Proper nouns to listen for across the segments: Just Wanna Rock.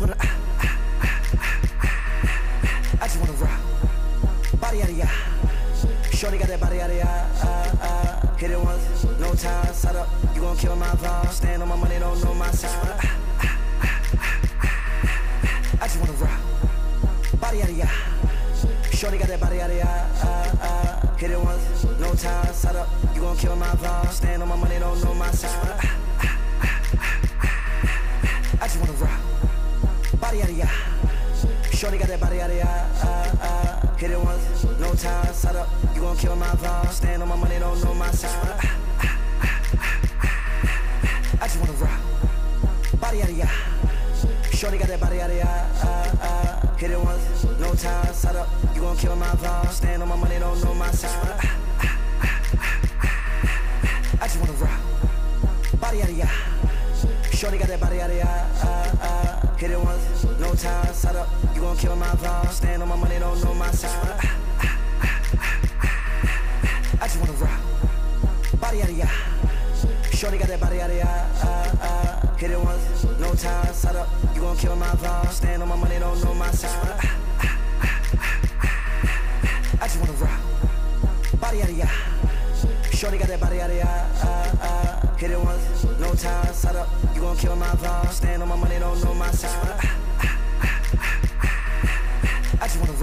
I just wanna rock. Body out of ya. Shorty got that body out of ya. Hit it once, no time. Side up, you gon' kill my vibe. Stand on my money, don't know my side. I just wanna rock. Body out of ya. Shorty got that body out of ya. Hit it once, no time. Side up, you gon' kill my vibe. Stand on my money, don't know my side. I just wanna rock. Body out of ya. Shorty got that body out of ya. Hit it once, no time. Side up, you gon' kill my vibe. Stand on my money, don't know my side. I just wanna rock. Body out of ya. Shorty got that body out of ya. Hit it once, no time. Side up, you gon' kill my vibe. Stand on my money, don't know my side. I just wanna rock. Body out of ya. Shorty got that body out of ya. Hit it once, no time. Side up, you gon' kill my vibe. Stand on my money, don't know my side. I just wanna rock. Body out of ya. Shorty got that body out of ya. Hit it once, no time. Side up, you gon' kill my vibe. Stand on my money, don't know my side. I just wanna rock. Body out of ya. Shorty got that body out of ya. Hit it once, no time. Side up, you gon' kill my vibe. Stand on my money, don't know my side. I just wanna rock.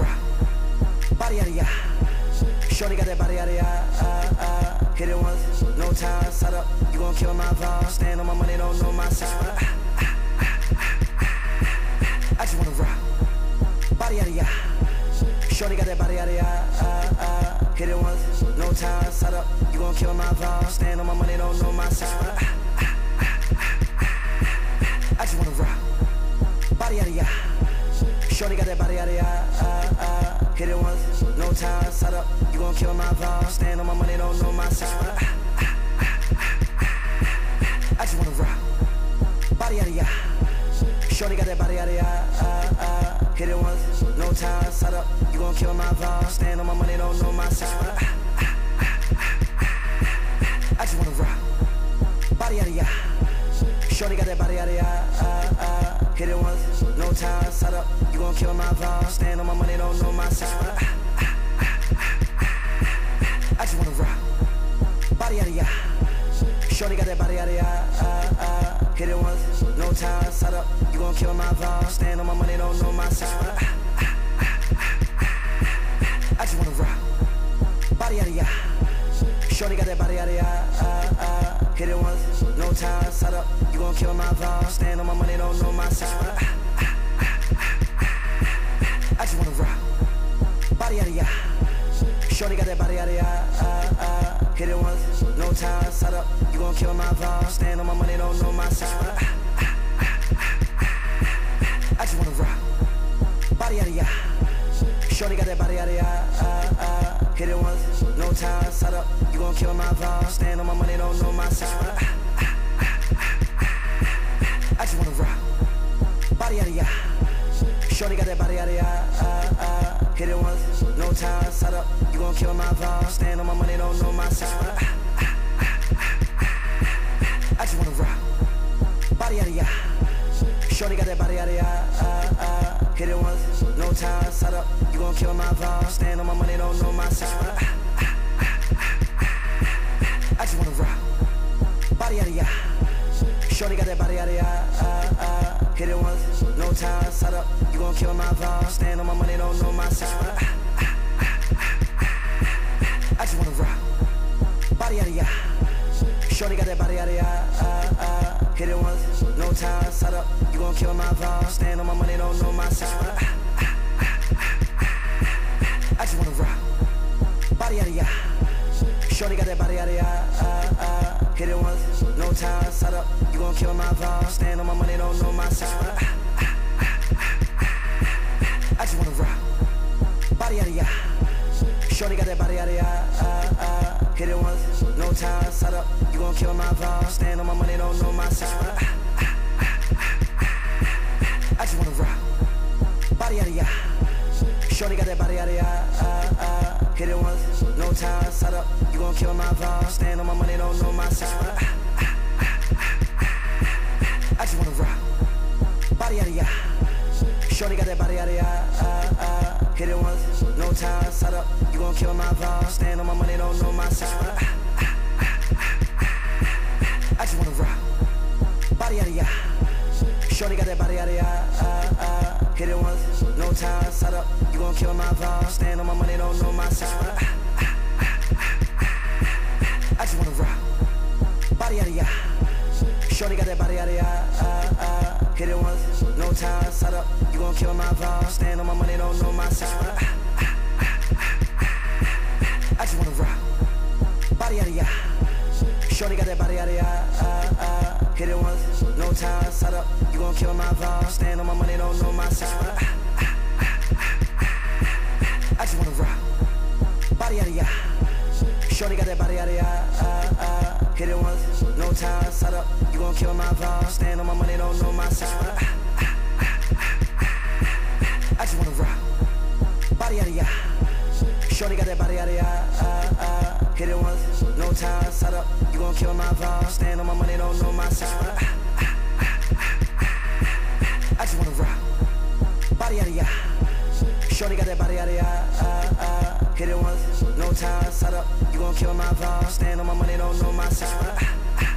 Body out of ya. Shorty got that body out of ya. Hit it once, no time. Side up, you gon' kill my vibe. Stand on my money, don't know my side. I just wanna rock. Body out of ya. Shorty got that body out of ya. Hit it once, no time. Side up, you gon' kill my vibe. Stand on my money, don't know my side. I just wanna rock. Body out of ya. Shorty got that body out of ya. Hit it once, no time. Side up, you gon' kill my vibe. Stand on my money, don't know my side. I just wanna rock. Body out of ya. Shorty got that body out of ya. Hit it once, no time. Side up, you gon' kill my vibe. Stand on my money, don't know my side. I just wanna rock. Body out of ya. Shorty got that body out of ya. Hit it once, no time. Side up, you gon' kill my vibe. Stand on my money, don't know my side. I just wanna rock. Body out of ya. Shorty got that body out of ya. Hit it once, no time. Side up, you gon' kill my vibe. Stand on my money, don't know my side. I just wanna rock. Body out of ya. Shorty got that body out of ya. Hit it once, no time. Side up, you gon' kill my vibe. Stand on my money, don't know my side. I just wanna rock. Body out of ya. Shorty got that body out of ya. Hit it once, no time. Side up, you gon' kill my vibe. Stand on my money, don't know my side. I just wanna rock. Body out of ya. Shorty got that body out of ya. Hit it once, no time. Side up, you gon' kill my vibe. Stand on my money, don't know my side. I just wanna rock. Body out of ya. Shorty got that body out of ya. Hit it once, no time. Side up, you gon' kill my vibe. Stand on my money, don't know my side. I just wanna rock. Body out of ya. Shorty got that body out of ya. Hit it once, no time. Side up, you gon' kill my vibe. Stand on my money, don't know my side. I just wanna rock. Body out of ya. Shorty got that body out of ya. Hit it once, no time. Side up, you gon' kill my vibe. Stand on my money, don't know my side. I just wanna rock. Body out of ya. Shorty got that body out of ya. Hit it once, no time. Side up, you gon' kill my vibe. Stand on my money, don't know my side. I just wanna rock. Body out of ya. Shorty got that body out of ya. Hit it once, no time. Side up, you gon' kill my vibe. Stand on my money, don't know my side. I just wanna rock. Body out of ya. Shorty got that body out of ya. Hit it once, no time. Side up, you gon' kill my vibe. Stand on my money, don't know my side. I just wanna rock. Body out of ya. Shorty got that body out of ya. Hit it once, no time. Side up, you gon' kill my vibe. Stand on my money, don't know my side. I just wanna rock. Body out of ya. Shorty got that body out of your eye. Hit it once, no time. Side up, you gon' kill my vibe. Stand on my money, don't know my side. I just wanna rock. Body out of your eye. Shorty got that body out of your eye. Hit it once, no time. Side up, you gon' kill my vibe. Stand on my money, don't know my side. I just wanna rock. Body out of your eye. Shorty got that body out of your eye. Hit it once, no time, side up, you gon' kill my vibe. Stand on my money, don't know my side. I just wanna rock. Body out of ya. Shorty got that body out of ya. Hit it once, no time, side up, you gon' kill my vibe. Stand on my money, don't know my side. I just wanna rock. Body out of ya. Shorty got that body out of ya. Hit it once, no time, side up, you gon' kill my vibe. Stand on my money, don't know my side. I just wanna rock. Body out of ya. Shorty got that body out of ya. Hit it once, no time, side up, you gon' kill my vibe. Stand on my money, don't know my side. I just wanna rock. Body out of ya. Shorty got that body out of ya. Hit it once, no time, side up, you gon' kill my vibe. Stand on my money, don't know my side. I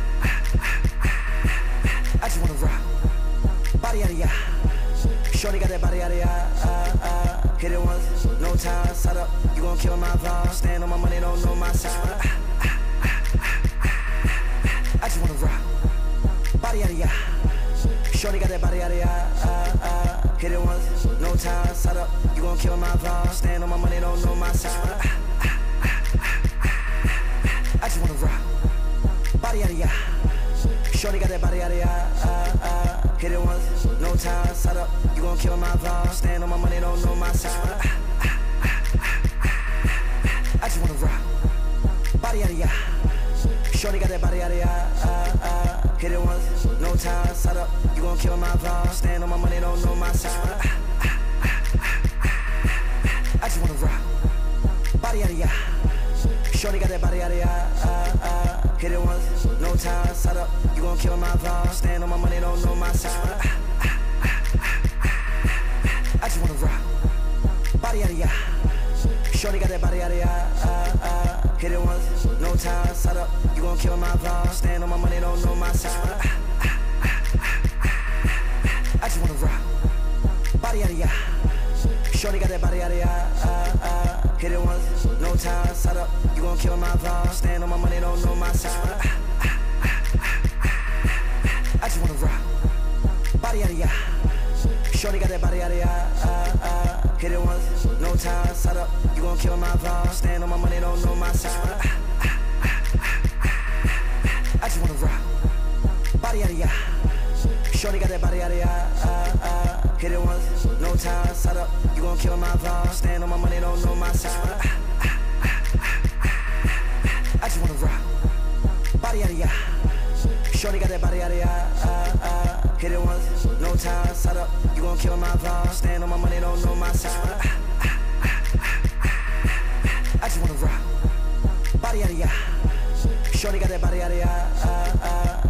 just wanna rock. Body out of ya. Shorty got that body out of ya. Hit it once, no time, side up, you gon' kill my vibe. Stand on my money, don't know my side. I just wanna rock. Body out of ya. Shorty got that body out of ya. Hit it once, no time, side up, you gon' kill my vibe. Stand on my money, don't know my side. I just wanna rock. Body out of ya. Shorty got that body out of ya. Hit it once, no time, side up, you gon' kill my vibe. Stand on my money, don't know my side. I just wanna rock. Body out of ya. Shorty got that body out of ya. Hit it once, no time, side up, you gon' kill my vibe. Stand on my money, don't know my side. I just wanna rock. Body out of ya. Shorty got that body out of ya. Hit it once, no time, side up, you gon' kill my vibe. Stand on my money, don't know my side. I just wanna rock. Body out of ya. Shorty got that body out of ya. Hit it once, no time, side up, you gon' kill my vibe. Stand on my money, don't know my side. I just wanna rock. Body out of ya. Shorty got that body out of ya. Hit it once, no time, side up, you gon' kill my vibe. Stand on my money, don't know my side. I just wanna rock. Body out of ya. Shorty got that body out of ya. Hit it once, no time, side up, you gon' kill my vibe. Stand on my money, don't know my side. I just wanna rock. Body out of ya. Shorty got that body out of ya.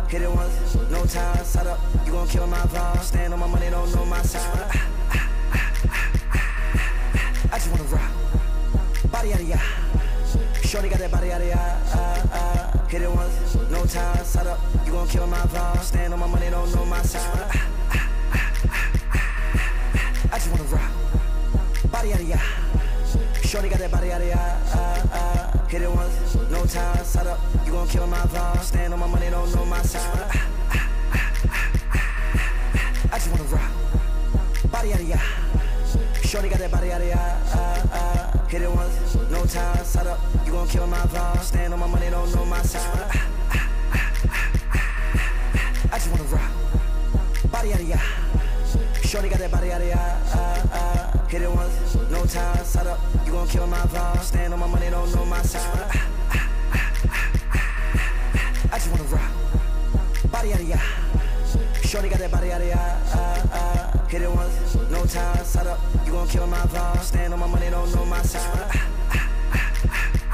Hit it once, no time, side up, you gon' kill my vibe. Stand on my money, don't know my side. I just wanna rock. Body out of ya. Shorty got that body out of ya. Hit it once, no time, side up, you gon' kill my vibe. Stand on my money, don't know my side. I just wanna rock. Body out of ya. Shorty got that body out of ya. Hit it once, no time, side up, you gon' kill my vibe. Stand on my money, don't know my side. I just wanna rock. Body out of ya. Shorty got that body out of ya. Hit it once, no time, side up, you gon' kill my vibe. Stand on my money, don't know my side. I just wanna rock. Body out of ya. Shorty got that body out of ya. Hit it once, no time, side up, you gon' kill my vibe. Stand on my money, don't know my side. I just wanna rock. Body out of ya. Shorty got that body out of ya. Hit it once, no time, side up, you gon' kill my vibe. Stand on my money, don't know my side. I just wanna rock. Body out of ya. Shorty got that body out of ya. Hit it once, no time, side up, you gon' kill my vibe. Stand on my money, don't know my side. I just wanna rock. Body out of ya. Shorty got that body out of ya. Hit it once, no time, side up, you gon' kill my vibe. Stand on my money, don't know my side. I just wanna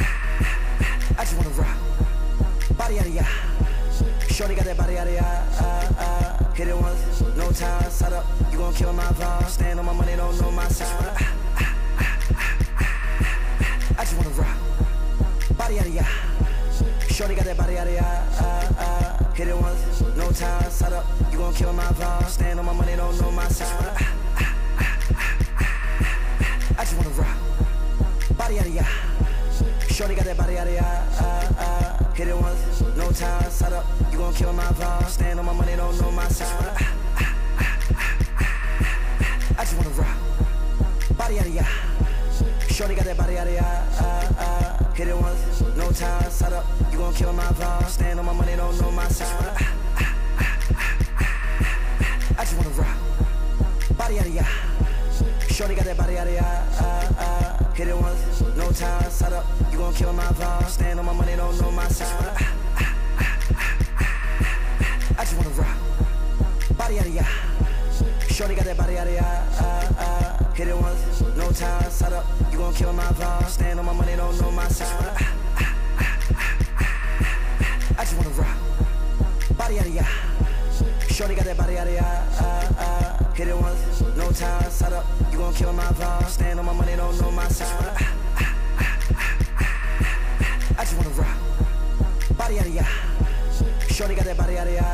rock. Body out of ya. Shorty got that body out of your eye. Hit it once, no time. Side up, you gon' kill my vibe. Stand on my money, don't know my side. I just wanna rock. Body out of your eye. Shorty got that body out of your eye. Hit it once, no time. Side up, you gon' kill my vibe. Stand on my money, don't know my side. I just wanna rock. Body out of your eye. Shorty got that body out of your eye. Hit it once, no time, side up, you gon' kill my vibe. Stand on my money, don't know my side. I just wanna rock. Body out of ya. Shorty got that body out of ya. Hit it once, no time, side up, you gon' kill my vibe. Stand on my money, don't know my side. I just wanna rock. Body out of ya. Shorty got that body out of ya. Hit it once, no time, side up, you gon' kill my vibe. Stand on my money, don't know my side. I just wanna rock. Body out of ya. Shorty got that body out of ya. Hit it once, no time, side up, you gon' kill my vibe. Stand on my money, don't know my side. I just wanna rock. Body out of ya. Shorty got that body out of ya. Hit it once, no time, side up, you gon' kill my vibe. Stand on my money, don't know my side. I just wanna rock. Body out of ya. Shorty got that body out of ya.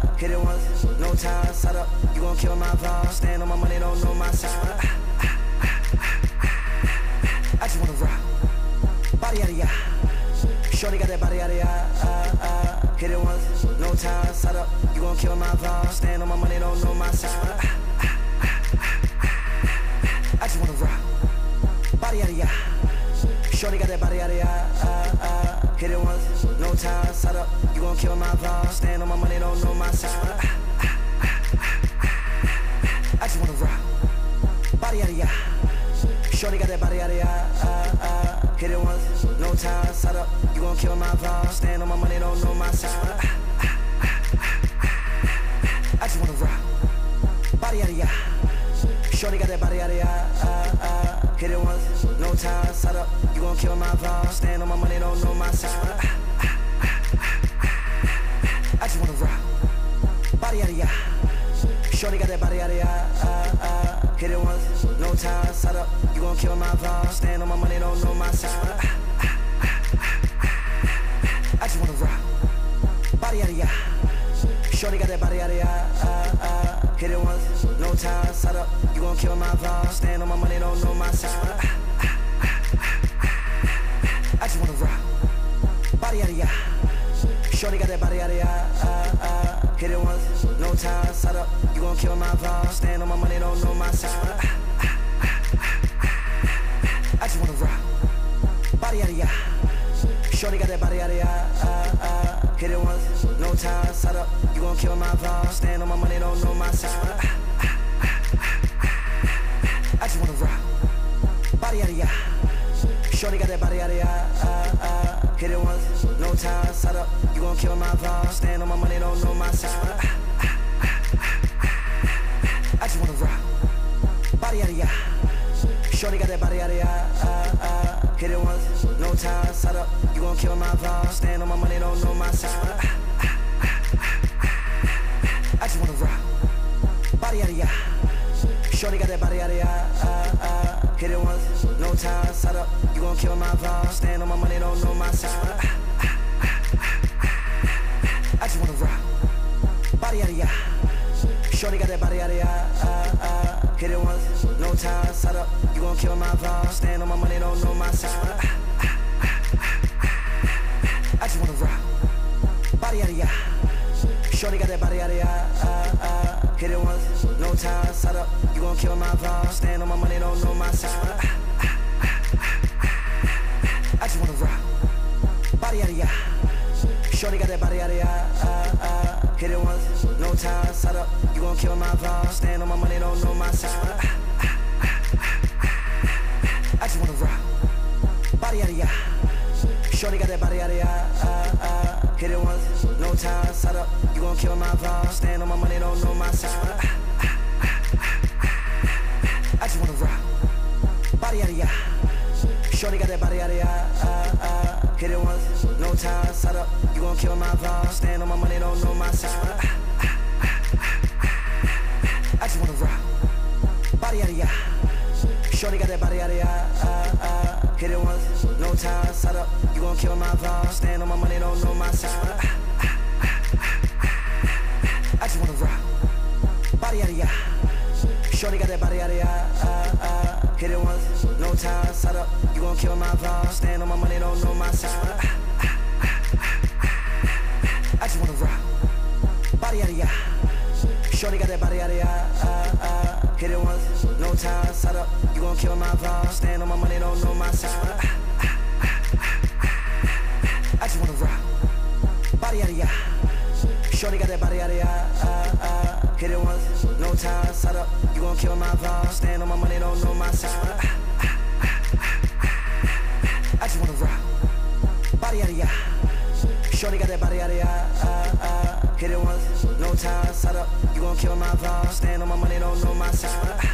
Hit it once, no time, side up, you gon' kill my vibe. Stand on my money, don't know my side. I just wanna rock. Body out of ya. Shorty got that body out of ya. Hit it once, no time, side up, you gon' kill my vibe. Stand on my money, don't know my side. I just wanna rock. Body out of ya. Shorty got that body out of ya. Hit it once, no time, side up, you gon' kill my vibe. Stand on my money, don't know my side. I just wanna rock. Body out of ya. Shorty got that body out of ya. Hit it once, no time, side up, you gon' kill my vibe. Stand on my money, don't know my side. I just wanna rock. Body out of ya. Shorty got that body out of ya. Hit it once, no time, side up, you gon' kill my vibe. Stand on my money, don't know my side. I just wanna rock. Body out of ya. Shorty got that body out of ya. Hit it once, no time, side up, you gon' kill my vibe. Stand on my money, don't know my side. I just wanna rock. Body out of ya. Shorty got that body out of ya. Hit it once, no time, side up, you gon' kill my vibe. Stand on my money, don't know my side. I just wanna rock. Body out of ya. Shorty got that body out of ya. Hit it once, no time, side up, you gon' kill my vibe. Stand on my money, don't know my side. I just wanna rock. Body out of ya. Shorty got that body out of ya. Hit it once, no time, side up, you gon' kill my vibe. Stand on my money, don't know my side. I just wanna rock. Body out of ya. Shorty got that body out of ya. Hit it once, no time, side up, you gon' kill my vibe. Stand on my money, don't know my side. I just wanna rock. Body out of ya. Shorty got that body out of ya. Hit it once, no time, side up, you gon' kill my vibe. Stand on my money, don't know my side. I just wanna rock. Body out of ya. Shorty got that body out of ya. Hit it once, no time, side up, you gon' kill my vibe. Stand on my money, don't know my side. I just wanna rock. Body out of ya. Shorty got that body out of ya. Hit it once, no time, side up, you gon' kill my vibe. Stand on my money, don't know my side. I just wanna rock. Body out of ya. Shorty got that body out of ya. Hit it once, no time, side up, you gon' kill my vibe. Stand on my money, don't know my side. I just wanna rock. Body out of ya. Shorty got that body out of ya. Hit it once, no time, side up, you gon' kill my vibe. Stand on my money, don't know my side. I just wanna rock. Body out of ya. Shorty got that body out of ya. Hit it once, no time, side up, you gon' kill my vibe. Stand on my money, don't know my side. I just wanna rock. Body out of ya. Shorty got that body out of ya. Hit it once, no time, side up, you gon' gon' kill my vibe. Stand on my money, don't know my side. I just wanna rock. Body out of ya. Shorty got that body out of ya. Hit it once, no time. Side up, you gon' kill my vibe. Stand on my money, don't know my side. I just wanna rock. Body out of ya. Shorty got that body out of ya. Hit it once, no time. Side up, you gon' kill my vibe. Stand on my money, don't know my side. I just wanna rock. Body out of ya. Shorty got that body out of ya. Hit it once, no time. Side up, you gon' kill my vibe. Stand on my money, don't know my side. I just wanna rock. Body out of ya. Shorty got that body out of ya. Hit it once, no time. Side up, you gon' kill my vibe. Stand on my money, don't know my side. I just wanna rock. Body out of ya. Shorty got that body out of ya. Hit it once, no time. Side up, you gon' kill my vibe. Stand on my money, don't know my side.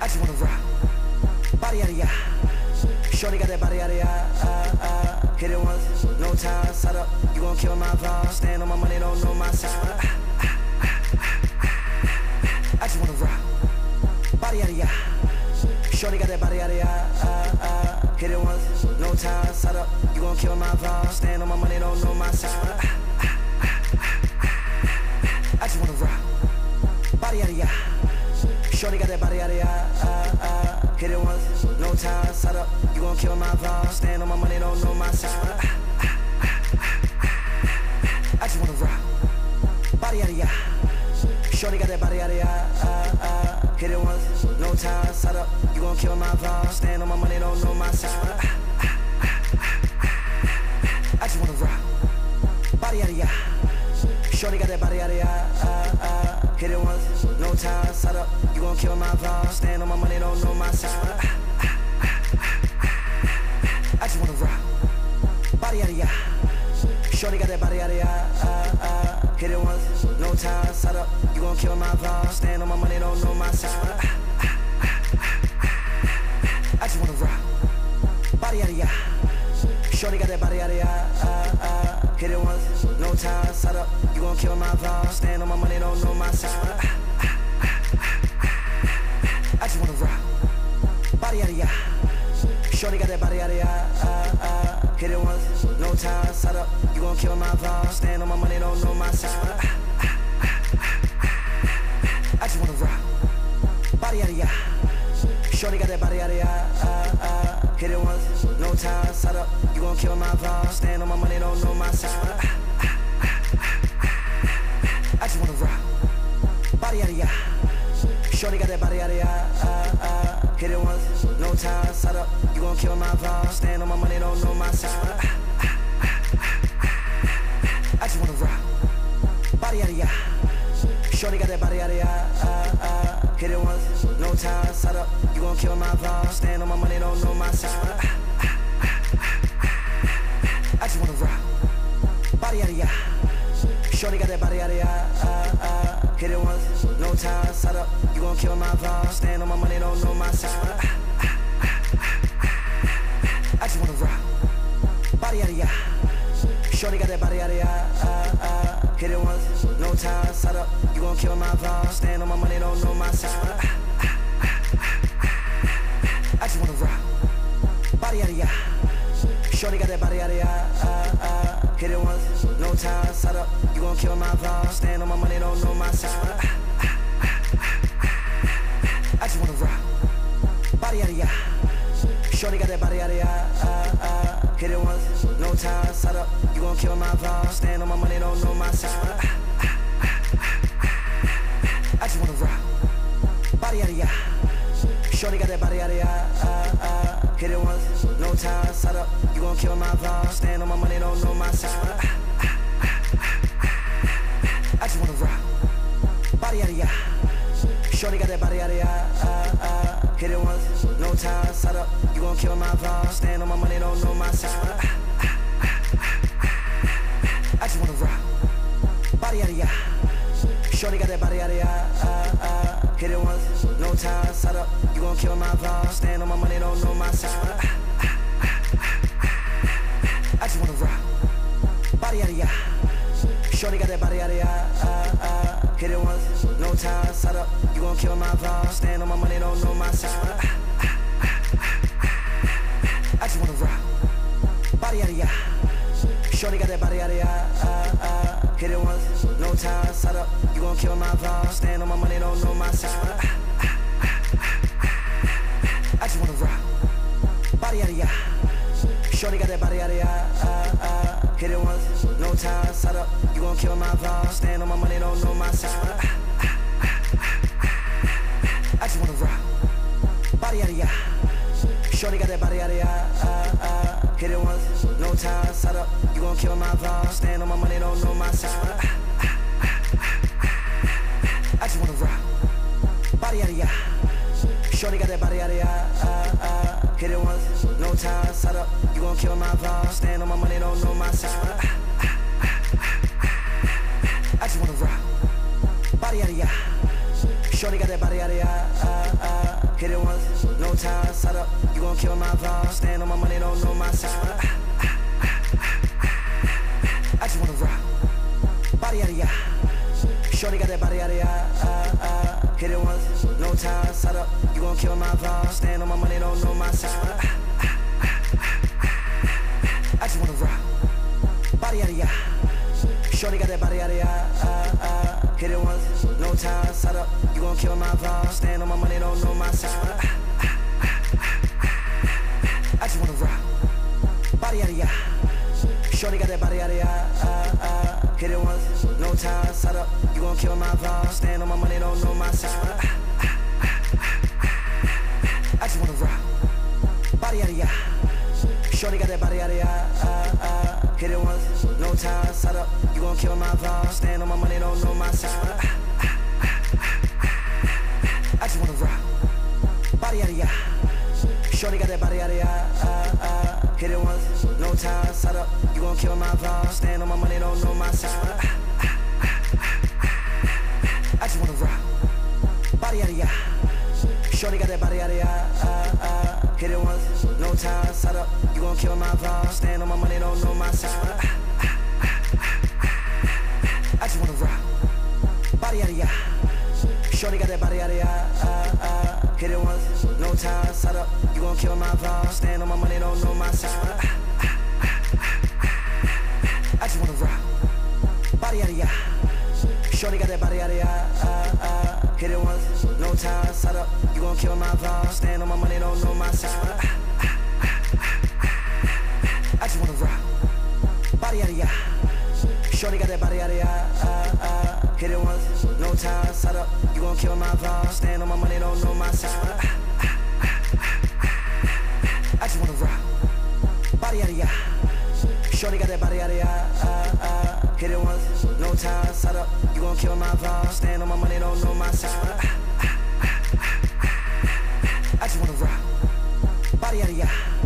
I just wanna rock. Body out of ya. Shorty got that body out of ya. Hit it once, no time. Side up, you gon' kill my vibe. Stand on my money, don't know my side. I just wanna rock. Body out of ya. Shorty got that body out of ya. Hit it once, no time. Side up, you gon' kill my vibe. Stand on my money, don't know my side. I just wanna rock. Body out of ya. Shorty got that body out of ya. Hit it once, no time. Side up, you gon' kill my vibe. Stand on my money, don't know my side. I just wanna rock. Body out of ya. Shorty got that body out of ya. Hit it once, no time. Side up, you gon' kill my vibe. Stand on my money, don't know my side. I just wanna rock. Body out of ya. Shorty got that body out of ya. Hit it once, no time. Side up, you gon' kill my vibe. Stand on my money, don't know my side. I just wanna rock. Body out of ya. Shorty got that body out of ya. Hit it once, no time. Side up, you gon' kill my vibe. Stand on my money, don't know my side. I just wanna rock. Body out of ya. Shorty got that body out of ya. Hit it once, no time. Side up, you gon' kill my vibe. Stand on my money, don't know my side. I just wanna rock. Body out of ya. Shorty got that body out of ya. Hit it once, no time. Side up, you gon' kill my vibe. Stand on my money, don't know my side. I just wanna rock. Body out of ya. Shorty got that body out of ya. Hit it once, no time. Side up, you gon' kill my vibe. Stand on my money, don't know my side. I just wanna rock. Body out of ya. Shorty got that body out of ya. Hit it once, no time. Side up, you gon' kill my vibe. Stand on my money, don't know my side. I just wanna rock. Body out of ya. Shorty got that body out of ya. Hit it once, no time. Side up, you gon' kill my vibe. Stand on my money, don't know my side. I just wanna rock. Body out of ya. Shorty got that body out of ya. Hit it once, no time. Side up, you gon' kill my vibe. Stand on my money, don't know my side. I just wanna rock. Body out of ya. Shorty got that body out of ya. Hit it once, no time. Side up, you gon' kill my vibe. Stand on my money, don't know my side. I just wanna rock. Body out of ya. Shorty got that body out of ya. Hit it once, no time. Side up, you gon' kill my vibe. Stand on my money, don't know my side. I just wanna rock. Body out of ya. Shorty got that body out of ya. Hit it once, no time. Side up, you gon' kill my vibe. Stand on my money, don't know my side. I just wanna rock. Body out of ya. Shorty got that body out of ya. Hit it once, no time. Side up, you gon' kill my vibe. Stand on my money, don't know my side. I just wanna rock. Body out of ya. Shorty got that body out of ya. Hit it once, no time. Side up, you gon' kill my vibe. Stand on my money, don't know my side. I just wanna rock. Body out of ya. Shorty got that body out of ya. Hit it once, no time. Side up, you gon' kill my vibe. Stand on my money, don't know my side. I just wanna body out of ya. Shorty got that body out of ya. Hit it once, no time. Side up, you gon' kill my vibe. Stand on my money, don't know my side. I just wanna rock. Body out of ya. Shorty got that body out of ya. Hit it once, no time. Side up, you gon' kill my vibe. Stand on my money, don't know my side. I just wanna rock. Body out of ya. Shorty got that body out of ya. Hit it once, no time. Side up, you gon' kill my vibe. Stand on my money, don't know my side. I just wanna rock. Body out of ya. Shorty got that body out of ya. Hit it once, no time. Side up, you gon' kill my vibe. Stand on my money, don't know my side. I just wanna rock. Body out of ya. Shorty got that body out of ya. Hit it once, no time. Side up, you gon' kill my vibe. Stand on my money, don't know my side. I just wanna rock. Body out of ya. Shorty got that body out of ya. Hit it once, no time. Side up, you gon' kill my vibe. Stand on my money, don't know my side. I just wanna rock. Body out of ya. Shorty got that body out of ya. Hit it once, no time. Side up, you gon' kill my vibe. Stand on my money, don't know my side. I just wanna rock. Body out of ya. Shorty got that body out of ya. Hit it once, no time. Side up, you gon' kill my vibe. Stand on my money, don't know my side. I just wanna rock. Body out of ya. Shorty got that body out of ya. Hit it once, no time. Side up, you gon' kill my vibe. Stand on my money, don't know my side. I just wanna rock. Body out of ya. Shorty got that body out of ya. Hit it once, no time. Side up, you gon' kill my vibe. Stand on my money, don't know my side. I just wanna rock. Body out of ya. Shorty got that body out of ya. Hit it once, no time. Side up, you gon' kill my vibe. Stand on my money, don't know my side. I just wanna rock. Body out of ya. Shorty got that body out of ya. Hit it once, no time. Side up, you gon' kill my vibe. Stand on my money, don't know my side. I just wanna rock. Body out of ya. Shorty got that body out of ya. Hit it once, no time. Side up, you gon' kill my vibe. Stand on my money, don't know my side. I just wanna rock. Body out of ya. Shorty got that body out of ya. Hit it once, no time. Side up, you gon' kill my vibe. Stand on my money, don't know my side. I just wanna rock. Body out of ya. Shorty got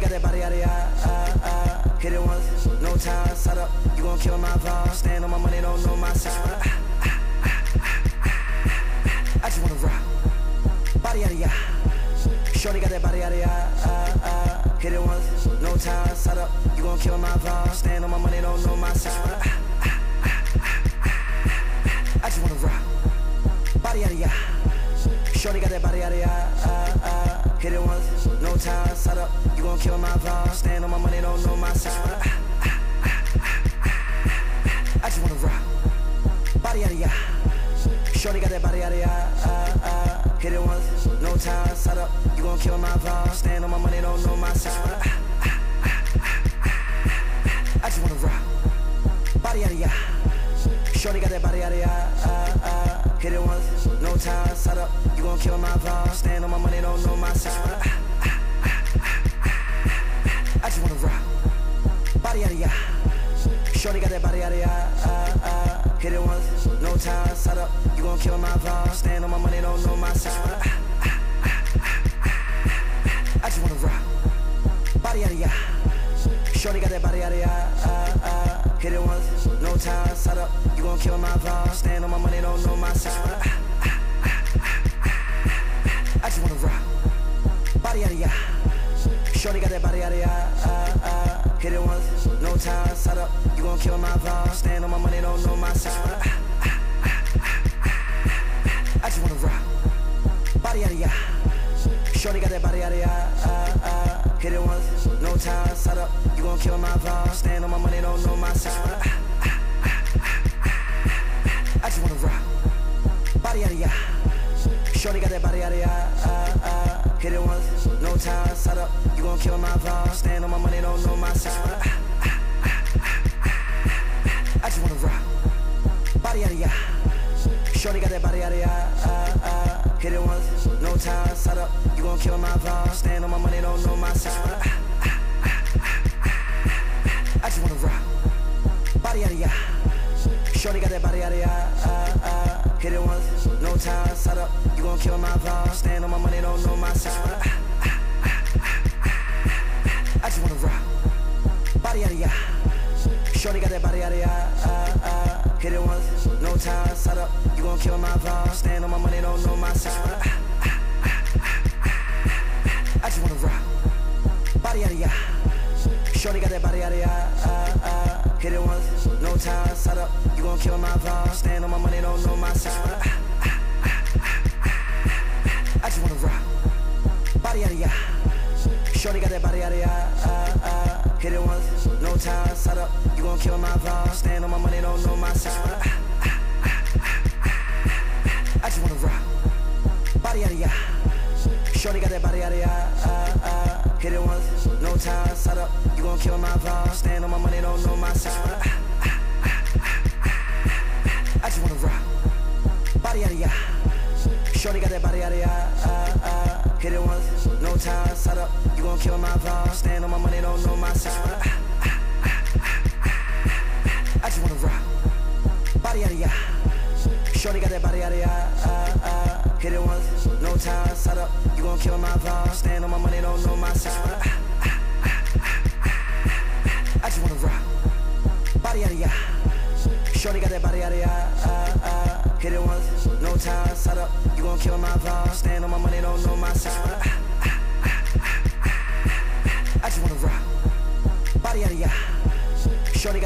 that body out of ya. Hit it once, no time. Side up, you gon' kill my vibe. Stand on my money, don't know my side. I just wanna rock. Body out of ya. Shorty got that body out of ya. Hit it once, no time. Side up, you gon' kill my vibe. Stand on my money, don't know my side. I just wanna rock. Body out of ya. Shorty got that body out of ya. Hit it once, no time. Side up, you gon' kill my vibe. Stand on my money, don't know my side. I just wanna rock. Body out of ya. Shorty got that body out of ya. Hit it once, no time. Side up, you gon' kill my vibe. Stand on my money, don't know my side. I just wanna rock. Body out of ya. Shorty got that body out of ya. Hit it once, no time. Side up, you gon' kill my vibe. Stand on my money, don't know my side. I just wanna rock. Body out of ya. Shorty got that body out of ya. Hit it once, no time. Side up, you gon' kill my vibe. Stand on my money, don't know my side. I just wanna rock. Body out of ya. Shorty got that body out of ya. Hit it once, no time. Side up, you gon' kill my vibe. Stand on my money, don't know my side. I just wanna rock. Body out of ya. Shorty got that body out of ya. Hit it once, no time. Side up, you gon' kill my vibe. Stand on my money, don't know my side. I just wanna rock. Body out of ya. Shorty got that body out of ya. Hit it once, no time. Side up, you gon' kill my vibe. Stand on my money, don't know my side. I just wanna rock. Body out of ya. Shorty got that body out of ya. Hit it once, no tired. Shut up, you gon' kill my vibe. Stand on my money, don't know my side. I just wanna rock. Body out of ya. Shorty got that body out of ya. Hit it once, no time. Shut up, you gon' kill my vibe. Stand on my money, don't know my side. I just wanna rock. Body out of ya. Shorty got that body out of ya. Hit it once, no time. Shut up, you gon' kill my vibe. Stand on my money, don't know my side. I just wanna rock. Body out of ya. Shorty got that body out of ya. Hit it once, no time. Shut up, you gon' kill my vibe. Stand on my money, don't know my side. I just wanna rock. Body out of ya. Shorty got that body out of ya. Hit it once, no time. Shut up, you gon' kill my vibe. Stand on my money, don't know my side. I just wanna rock. Body out of ya. Shorty got that body out of ya. Hit it once, no time. Shut up, you gon' kill my vibe. Stand on my money, don't know my side. I just wanna rock. Body out of ya. Shorty got that body out of ya. Hit it once, no time. Shut up, you gon' kill my vibe. Stand on my money, don't know my side. I just wanna rock. Body out of ya. Shorty got that body out of ya. Hit it once, no time. Shut up, you gon' kill my vibe. Stand on my money, don't know my side. I just wanna rock. Body out of ya. Shorty got that body out of ya. Hit it once, no time. Shut up, you gon' kill my vibe. Stand on my money, don't know my side. I just wanna rock. Body out of ya. Shorty got that body out of ya. Hit it once, no time. Shut up, you gon' kill my vibe. Stand on my money, don't know my side. I just wanna rock. Body out of ya. Shorty got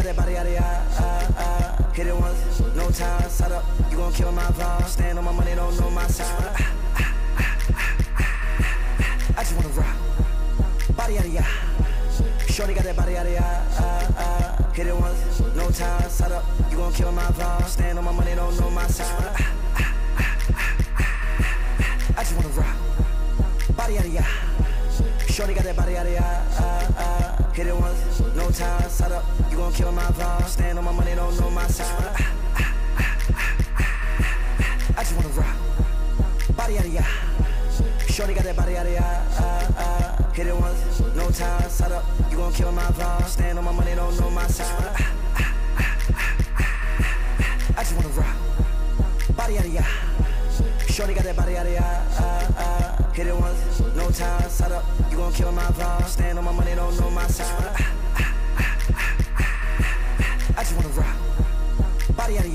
that body out of ya. Hit it once, no time. Shut up, you gon' kill my vibe. Stand on my money, don't know my side. I just wanna rock. Body out of ya. Shorty got that body out of ya. Hit it once, no time. Shut up, you gon' kill my vibe. Stand on my money, don't know my side. I just wanna rock. Body out of ya. Shorty got that body out of ya. Hit it once, no time. Shut up, you gon' kill my vibe. Stand on my money, don't know my side. I just wanna rock. Body out of ya. Shorty got that body out of ya. Hit it once, no time. Shut up, you gon' kill my vibe. Stand on my money, don't know my side. I just wanna rock. Body out of ya.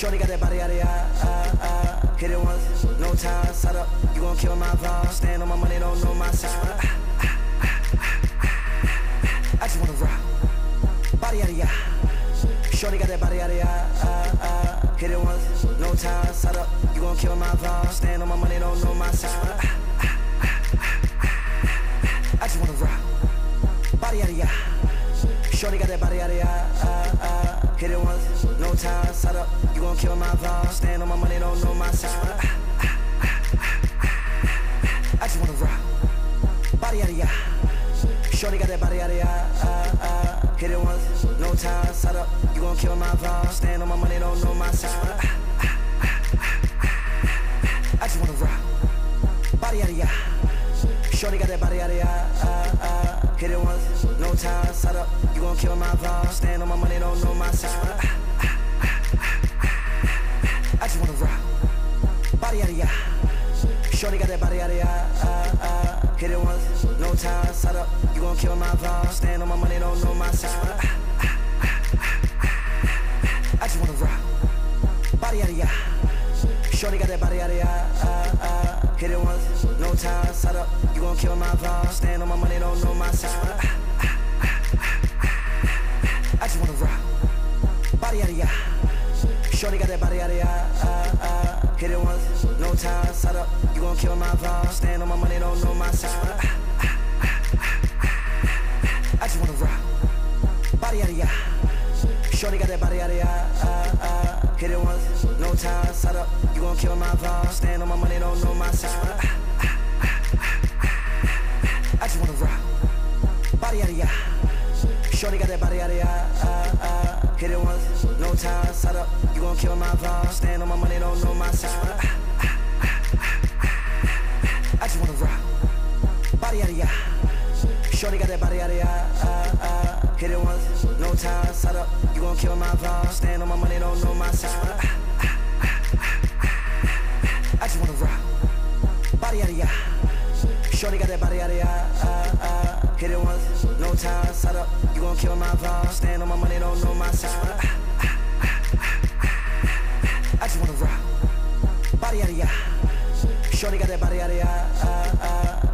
Shorty got that body out of ya. Hit it once, no time. Shut up, you gon' kill my vibe. Stand on my money, don't know my side. I just wanna rock. Body out of ya. Shorty got that body out of ya. Hit it once, no time. Shut up, you gon' kill my vibe. Stand on my money, don't know my side. I just wanna rock. Body out of ya. Shorty got that body out of ya. Hit it once, no time. Shut up, you gon' kill my vibe. Stand on my money, don't know my side. I just wanna rock. Body out of ya. Shorty got that body out of ya. Hit it once, no time. Shut up, you gon' kill my vibe. Stand on my money, don't know my side. I just wanna rock. Body out of ya. Shorty got that body out of ya. Hit it once, no time. Shut up, you gon' kill my vibe. Stand on my money, don't know my side. I just wanna rock. Body out of ya. Shorty got that body out of ya. Hit it once, no time. Shut up, you gon' kill my vibe. Stand on my money, don't know my side. I just wanna rock. Body out of ya. Shorty got that body out of ya. Hit it once, no time. Shut up, you gon' kill my vibe. Stand on my money, don't know my side. I just wanna rock. Body out of ya. Shorty got that body out of ya. Hit it once, no time. Shut up, you gon' kill my vibe. Stand on my money, don't know my side. I just wanna rock. Body out of ya. Shorty got that body out of ya. Hit it once, no time. Shut up, you gon' kill my vibe. Stand on my money, don't know my side. I just wanna rock. Body out of ya. Shorty got that body out of ya. Hit it once, no time. Shut up, you gon' kill my vibe. Stand on my money, don't know my side. body out of ya. Shorty got that body out of ya. Hit it once, no time. Side up, you gon' kill my vibe. Stand on my money, don't know my side. I just wanna rock. Body out of ya. Shorty got that body out of ya. Hit it once, no time. Side up, you gon' kill my vibe. Stand on my money, don't know my side. I just wanna rock. Body out of ya. Shorty got that body out of ya. Hit it once, no time. Side up, you gon' kill my vibe. Stand on my money, don't know my side. I just wanna rock. Body out of ya. Shorty got that body out of ya. Hit it once, no time. Side up, you gon' kill my vibe. Stand on my money, don't know my side. I just wanna rock. Body out of ya. Shorty got that body out of ya. Hit it once, no time. Side up, you gon' kill my vibe. Stand on my money, don't know my side. I just wanna rock. Body out of ya. Shorty got that body out of ya.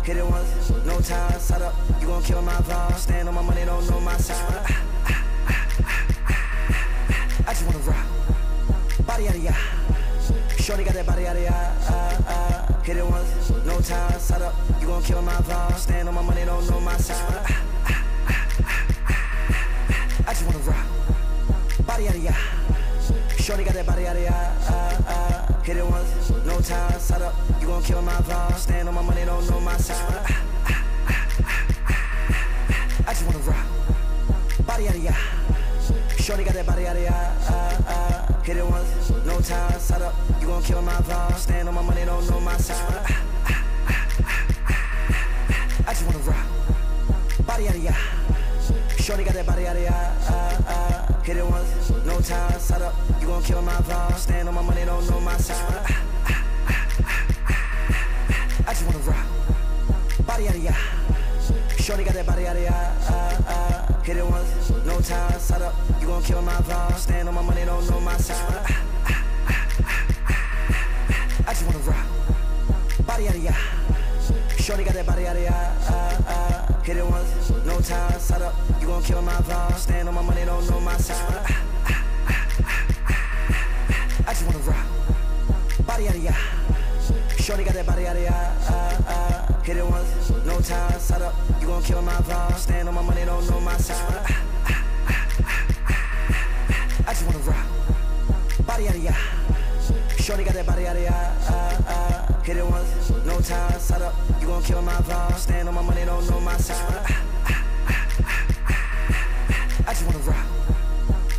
Hit it once, no time. Side up, you gon' kill my vibe. Stand on my money, don't know my side. I just wanna rock. Body out of ya. Shorty got that body out of ya. Hit it once, no time. Side up, you gon' kill my vibe. Stand on my money, don't know my side. I just wanna rock. Body out of ya. Shorty got that body out of ya. Hit it once, no time. Side up, you gon' kill my vibe. Stand on my money, don't know my side. I just wanna rock. Body out of ya. Shorty got that body out of ya. Hit it once, no time. Side up, you gon' kill my vibe. Stand on my money, don't know my side. I just wanna rock. Body out of ya. Shorty got that body out of ya. Hit it once, no time. Side up, you gon' kill my vibe. Stand on my money, don't know my side. I just wanna rock. Body out of ya. Shorty got that body out of ya. Hit it once, no time. Side up, you gon' kill my vibe. Stand on my money, don't know my side. I just wanna rock. Body out of ya. Shorty got that body out of ya. Hit it once, no time. Side up, you gon' kill my vibe. Stand on my money, don't know my side. I just wanna rock.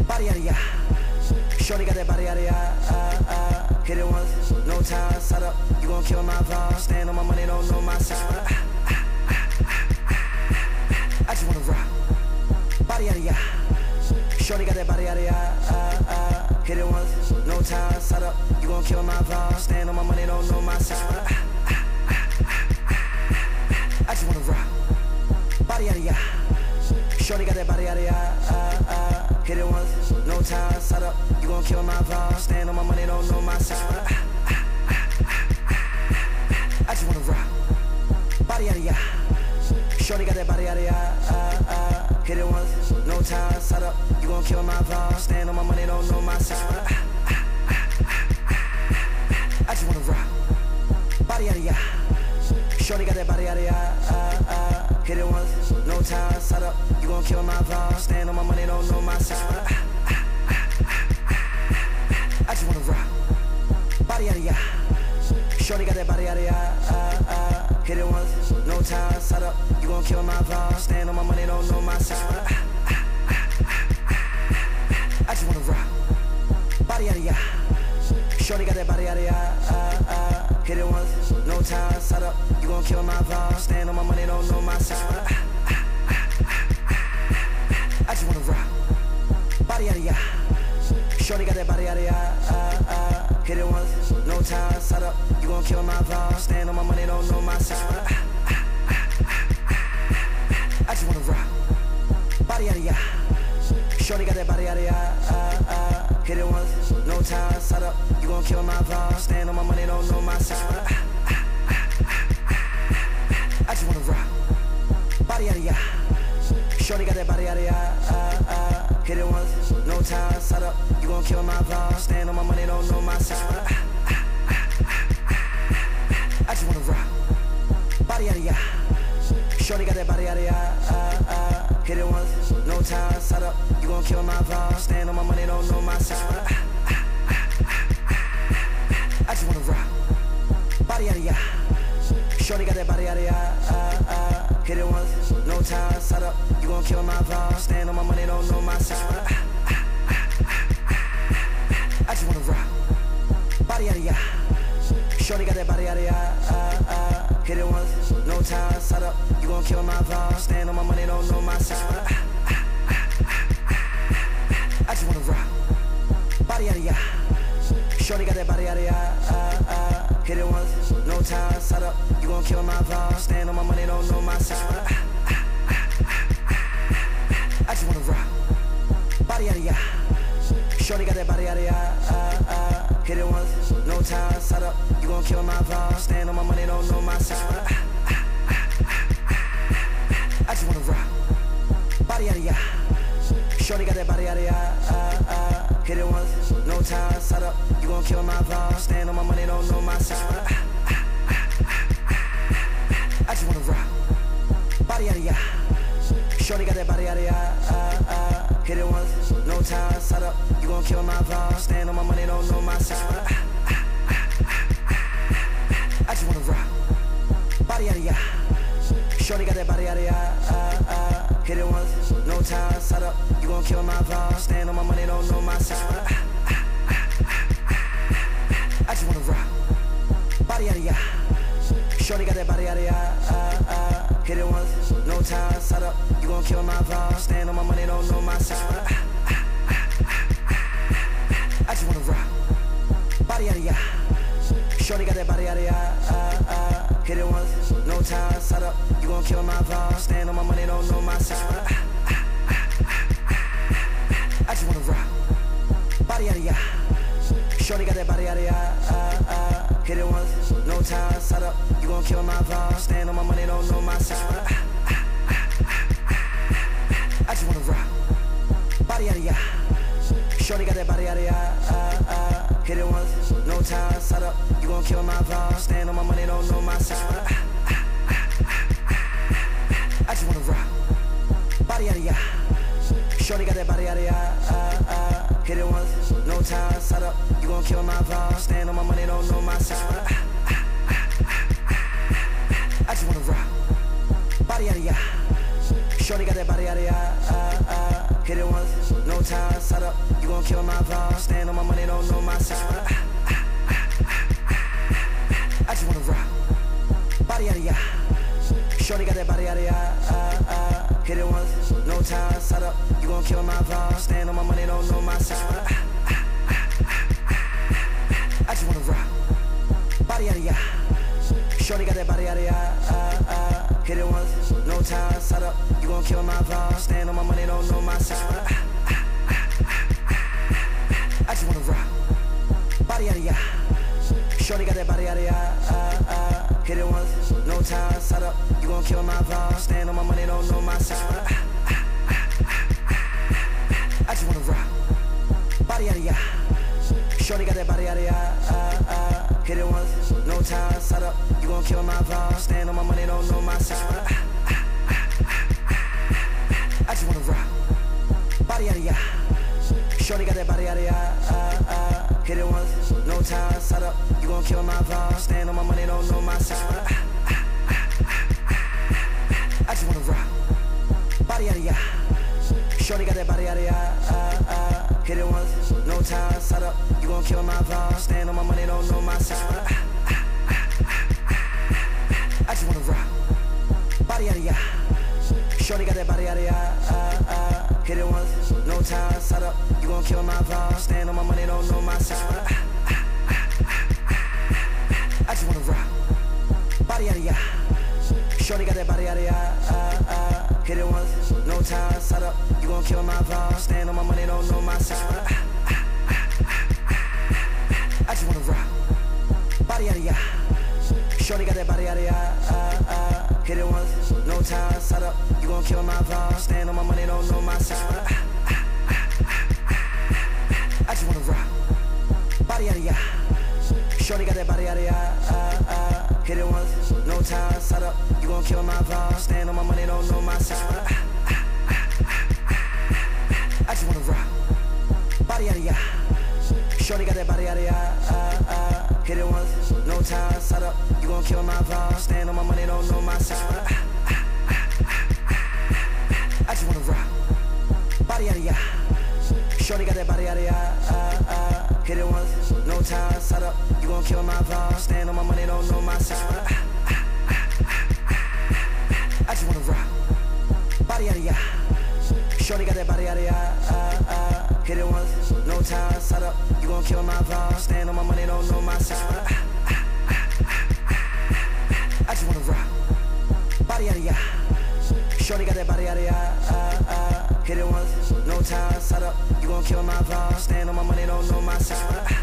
Body out of ya. Shorty got that body out of ya. Hit it once, no time. Side up, you gon' kill my vibe. Stand on my money, don't know my side. I just wanna rock. Body out of ya. Shorty got that body out of ya. Hit it once, no time. Side up, you gon' kill my vibe. Stand on my money, don't know my side. I just wanna rock. Body out of ya. Shorty got that body out of ya. Hit it once, no time. Side up, you gon' kill my vibe. Stand on my money, don't know my side. I just wanna rock. Body out of ya. Shorty got that body out of ya. Hit it once, no time. Side up, you gon' kill my vibe. Stand on my money, don't know my side. I just wanna rock. Body out of ya. Shorty got that body out of ya. Hit it once, no time. Side up, you gon' kill my vibe. Stand on my money, don't know my side. I just wanna rock. Body out of ya. Shorty got that body out of ya. Hit it once, no time. Side up, you gon' kill my vibe. Stand on my money, don't know my side. I just wanna rock. Body out of ya. Shorty got that body out of ya. Hit it once, no time. Side up, you gon' kill my vibe. Stand on my money, don't know my side. I just wanna rock. Body out of ya. Shorty got that body out of ya. Hit it once, no time. Side up, you gon' kill my vibe. Stand on my money, don't know my side. I just wanna rock. Body out of ya. Shorty got that body out of ya. Hit it once, no time. Side up, you gon' kill my vibe. Stand on my money, don't know my side. I just wanna rock. Body out of ya. Shorty got that body out of ya. Hit it once, no time. Side up, you gon' kill my vibe. Stand on my money, don't know my side. I just wanna rock. Body out of ya. Shorty got that body out of ya. Hit it once, no time. Side up, you gon' kill my vibe. Stand on my money, don't know my side. I just wanna rock. Body out of ya. Shorty got that body out of ya. Hit it once, no time, shut up, you gon' kill my vibe. Stand on my money, don't know my side. I just wanna rock, body out of ya. Shorty got that body out of ya. Hit it once, no time, shut up, you gon' kill my vibe. Stand on my money, don't know my side. I just wanna rock, body out of ya. Shorty got that body out of ya. Hit it once, no time, shut up, you gon' kill my vibe. Stand on my money, don't know my side. I just wanna rock, body out of ya. Shorty got that body out of ya. Hit it once, no time, shut up, you gon' kill my vibe. Stand on my money, don't know my side. I just wanna rock, body out of ya. Shorty got that body out of ya. Hit it once, no time, shut up, you gon' kill my vibe. Stand on my money, don't know my side. I just wanna rock, body out of ya. Shorty got that body out of ya. Hit it once, no time, shut up, you gon' kill my vibe. Stand on my money, don't know my side. I just wanna rock, body out of ya. Shorty got that body out of ya. Hit it once, no time, shut up, you gon' kill my vibe. Stand on my money, don't know my side. I just wanna rock, body out of ya. Shorty got that body out of ya. Hit it once, no time, shut up, you gon' kill my vibe. Stand on my money, don't know my side. I just wanna rock, body out of ya. Shorty got that body out of ya. Hit it once, no time, shut up, you gon' kill my vibe. Stand on my money, don't know my side. I just wanna rock, body out of ya. Shorty got that body out of ya. Hit it once, no time, shut up, you gon' kill my vibe. Stand on my money, don't know my side. I just wanna rock, body out of ya. Shorty got that body out of ya. Hit it once, no time, shut up, you gon' kill my vibe. Stand on my money, don't know my side. I just wanna rock, body out of ya. Shorty got that body out of ya. Hit it once, no time, shut up, you gon' kill my vibe. Stand on my money, don't know my side. I just wanna rock, body out of ya. Shorty got that body out of ya. Hit it once, no time, shut up, you gon' kill my vibe. Stand on my money, don't know my side. I just wanna rock, body out of ya. Shorty got that body out of ya. Hit it once, no time, shut up, you gon' kill my vibe. Stand on my money, don't know my side. I just wanna rock, body out of ya. Shorty got that body out of ya. Hit it once, no time, shut up, you gon' kill my vibe. Stand on my money, don't know my side. I just wanna rock, body out of ya. Shorty got that body out of ya. Hit it once, no time, shut up, you gon' kill my vibe. Stand on my money, don't know my side. I just wanna rock, body out of ya. Shorty got that body out of ya. Hit it once, no time, shut up, you gon' kill my vibe. Stand on my money, don't know my side. I just wanna rock, body out of ya. Shorty got that body out of ya. Hit it once, no time, shut up, you gon' kill my vibe. Stand on my money, don't know my side. I just wanna rock, body out of ya. Shorty got that body out of ya. Hit it once, no time, shut up, you gon' kill my vibe. Stand on my money, don't know my side. I just wanna rock, body out of ya. Shorty got that body out of ya. Hit it once, no time, shut up, you gon' kill my vibe. Stand on my money, don't know my side. I just wanna rock, body out of ya. Shorty got that body out of ya. Hit it once, no time, shut up, you gon' kill my vibe. Stand on my money, don't know my side. I just wanna rock, body out of ya. Shorty got that body out of ya. Hit it once, no time, shut up, you gon' kill my vibe. Stand on my money, don't know my side. I just wanna rock, body out of ya. Shorty got that body out of ya. Hit it once, no time, shut up, you gon' kill my vibe. Stand on my money, don't know my side. I just wanna rock, body out of ya. Shorty got that body out of ya. Hit it once, no time, shut up, you gon' kill my vibe. Stand on my money, don't know my side. body out of ya. Shorty got that body out of ya. Hit it once, no time. Side up, you gon' kill my vibe. Stand on my money, don't know my side. I just wanna rock. Body out of ya. Shorty got that body out of ya. Hit it once, no time. Side up, you gon' kill my vibe. Stand on my money, don't know my side. I just wanna rock. Body out of ya. Shorty got that body out of ya. Hit it once, no time. Side up, you gon' kill my vibe. Stand on my money, don't know my side. I just wanna rock. Body out of ya. Shorty got that body out of ya. Hit it once, no time. Side up, you gon' kill my vibe. Stand on my money, don't know my side. I just wanna rock. Body out of ya. Shorty got that body out of ya. Hit it once, no time. Side up, you gon' kill my vibe. Stand on my money, don't know my side.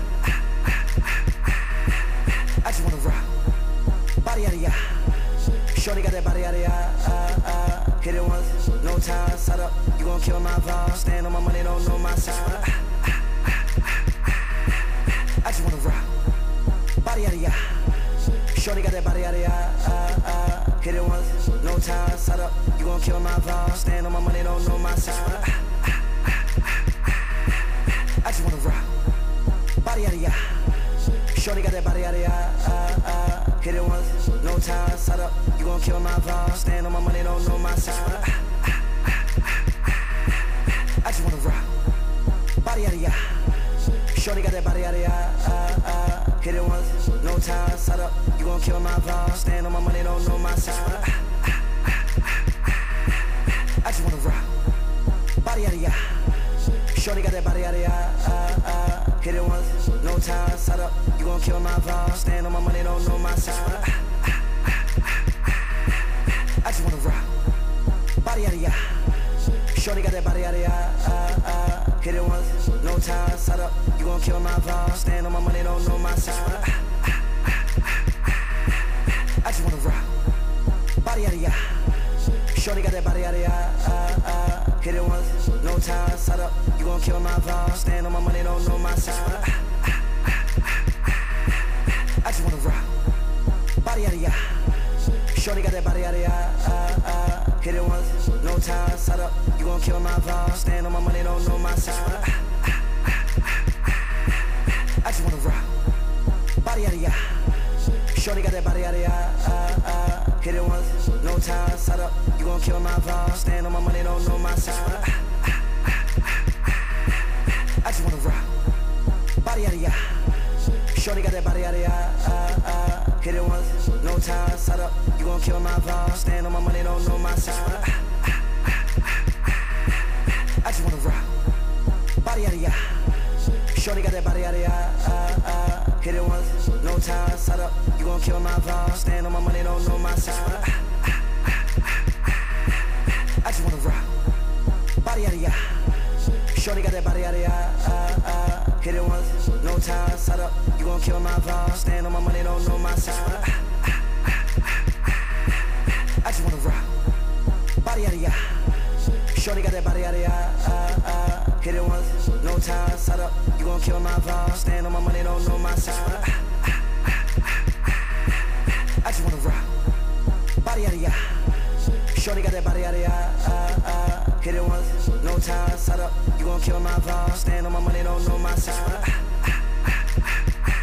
I just wanna rock. Body out of ya. Shorty got that body out of ya. Hit it once, no time. Side up, you gon' kill my vibe. Stand on my money, don't know my side. I just wanna rock. Body out of ya. Shorty got that body out of ya. Hit it once, no time. Side up, you gon' kill my vibe. Stand on my money, don't know my side. I just wanna rock. Body out of ya. Shorty got that body out of ya. Hit it once, no time. Side up, you gon' kill my vibe. Stand on my money, don't know my side. I just wanna rock. Body out of ya. Shorty got that body out of ya. Hit it once, no time. Side up, you gon' kill my vibe. Stand on my money, don't know my side. I just wanna rock. Body out of ya. Shorty got that body out of ya. Hit it once, no time. Side up, you gon' kill my vibe. Stand on my money, don't know my side. I just wanna rock. Body out of ya. Shorty got that body out of ya. Hit it once, no time. Side up, you gon' kill my vibe. Stand on my money, don't know my side. I just wanna rock. Body out of ya. Shorty got that body out of ya. Hit it once, no time. Side up, you gon' kill my vibe. Stand on my money, don't know my side. I just wanna rock. Body out of ya. Shorty got that body out of ya. Hit it once, no time. Side up, you gon' kill my vibe. Stand on my money, don't know my side. I just wanna rock. Body out of ya. Shorty got that body out of ya. Hit it once, no time. Side up, you gon' kill my vibe. Stand on my money, don't know my side. I just wanna rock. Body out of ya. Shorty got that body out of ya. Hit it once, no time. Side up, you gon' kill my vibe. Stand on my money, don't know my side. I just wanna rock. Body out of ya. Shorty got that body out of ya. Hit it once, no time. Side up, you gon' kill my vibe. Stand on my money, don't know my side. I just wanna rock. Body out of ya. Shorty got that body out of ya. Hit it once, no time. Side up, you gon' kill my vibe. Stand on my money, don't know my side.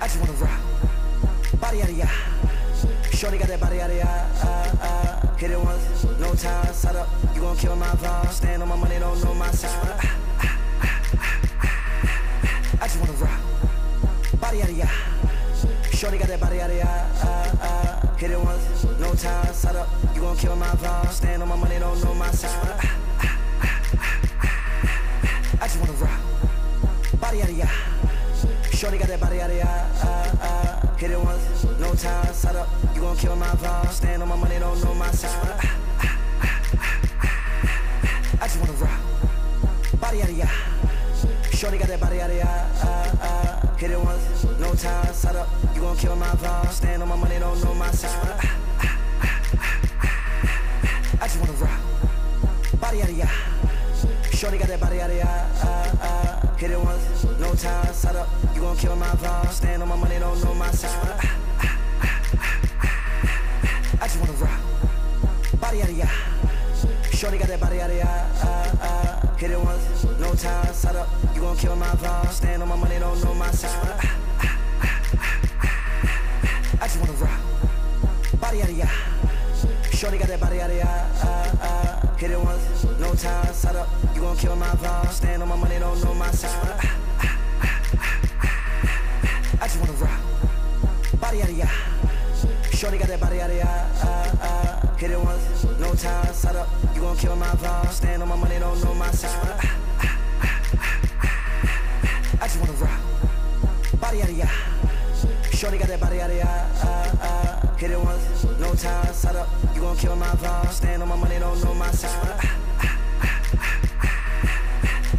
I just wanna rock. Body out of ya. Shorty got that body out of ya. Hit it once, no time. Side up, you gon' kill my vibe. Stand on my money, don't know my side. I just wanna rock. Body out of ya. Shorty got that body out of ya. Hit it once, no time. Side up, you gon' kill my vibe. Stand on my money, don't know my side. I just wanna rock. Body out of ya. Shorty got that body out of ya. Hit it once, no time. Side up, you gon' kill my vibe. Stand on my money, don't know my side. I just wanna rock. Body out of ya. Shorty got that body out of ya. Hit it once, no time. Side up, you gon' kill my vibe. Stand on my money, don't know my side. I just wanna rock. Body out of ya. Shorty got that body out of ya. Hit it once, no time. Side up, you gon' kill my vibe. Stand on my money, don't know my side. I just wanna rock. Body out of ya. Shorty got that body out of ya. Hit it once, no time. Side up, you gon' kill my vibe. Stand on my money, don't know my side. I just wanna rock. Body out of ya. Shorty got that body out of your eye. Hit it once, no time. Side up, you gon' kill my vibe. Stand on my money, don't know my side. I just wanna rock. Body out of your eye. Shorty got that body out of your eye. Hit it once, no time. Side up, you gon' kill my vibe. Stand on my money, don't know my side. I just wanna rock. Body out of your eye. Shorty got that body out of your eye. Hit it once, no time, side up, you gon' kill my vibe. Stand on my money, don't know my side. I just wanna rock. Body out of ya. Shorty got that body out of ya. Hit it once, no time, side up, you gon' kill my vibe. Stand on my money, don't know my side. I just wanna rock. Body out of ya. Shorty got that body out of ya. Hit it once, no time, side up, you gon' kill my vibe. Stand on my money, don't know my side.